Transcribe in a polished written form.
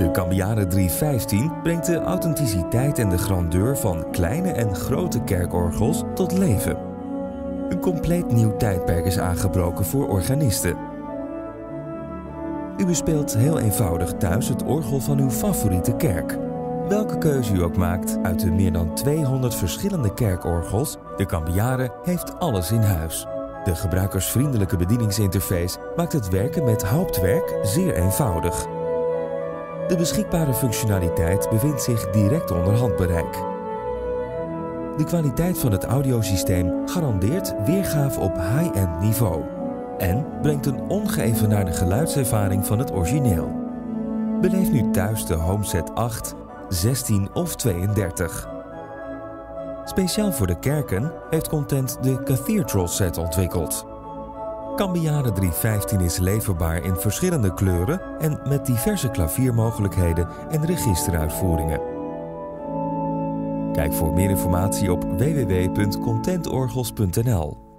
De Cambiare 315 brengt de authenticiteit en de grandeur van kleine en grote kerkorgels tot leven. Een compleet nieuw tijdperk is aangebroken voor organisten. U bespeelt heel eenvoudig thuis het orgel van uw favoriete kerk. Welke keuze u ook maakt uit de meer dan 200 verschillende kerkorgels, de Cambiare heeft alles in huis. De gebruikersvriendelijke bedieningsinterface maakt het werken met Hauptwerk zeer eenvoudig. De beschikbare functionaliteit bevindt zich direct onder handbereik. De kwaliteit van het audiosysteem garandeert weergave op high-end niveau en brengt een ongeëvenaarde geluidservaring van het origineel. Beleef nu thuis de Home Set 8, 16 of 32. Speciaal voor de kerken heeft Content de Cathedral Set ontwikkeld. Cambiare 315 is leverbaar in verschillende kleuren en met diverse klaviermogelijkheden en registeruitvoeringen. Kijk voor meer informatie op www.contentorgels.nl.